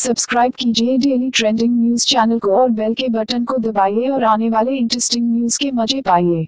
Subscribe कीजिए daily trending news channel को और बेल के बटन को दबाइए और आने वाले इंटरेस्टिंग न्यूज के मजे पाइए।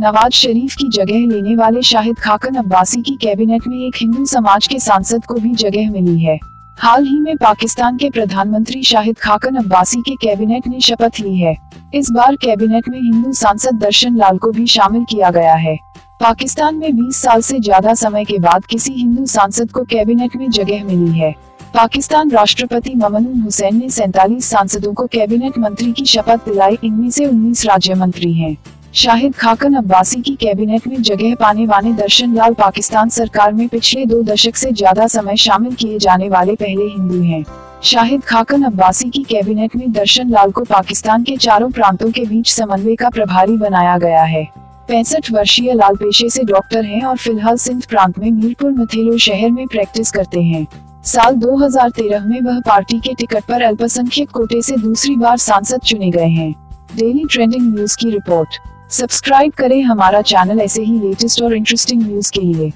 नवाज शरीफ की जगह लेने वाले शाहिद खाकन अब्बासी की कैबिनेट में एक हिंदू समाज के सांसद को भी जगह मिली है। हाल ही में पाकिस्तान के प्रधानमंत्री शाहिद खाकन अब्बासी के कैबिनेट ने शपथ ली है। इस बार कैबिनेट में हिंदू सांसद दर्शन लाल को भी शामिल किया गया है। पाकिस्तान में 20 साल से ज्यादा समय के बाद किसी हिंदू सांसद को कैबिनेट में जगह मिली है। पाकिस्तान राष्ट्रपति ममनून हुसैन ने 47 सांसदों को कैबिनेट मंत्री की शपथ दिलाई। इनमें से 19 राज्य मंत्री हैं। शाहिद खाकन अब्बासी की कैबिनेट में जगह पाने वाले दर्शन लाल पाकिस्तान सरकार में पिछले 2 दशक से ज्यादा समय शामिल किए जाने वाले पहले हिंदू हैं। शाहिद खाकन अब्बासी की कैबिनेट में दर्शन लाल को पाकिस्तान के चारों प्रांतों के बीच समन्वय का प्रभारी बनाया गया है। 65 वर्षीय लाल पेशे से डॉक्टर हैं और फिलहाल सिंध प्रांत में मीरपुर मथेलो शहर में प्रैक्टिस करते हैं। साल 2013 में वह पार्टी के टिकट पर अल्पसंख्यक कोटे से दूसरी बार सांसद चुने गए हैं। डेली ट्रेंडिंग न्यूज की रिपोर्ट। सब्सक्राइब करें हमारा चैनल ऐसे ही लेटेस्ट और इंटरेस्टिंग न्यूज़ के लिए।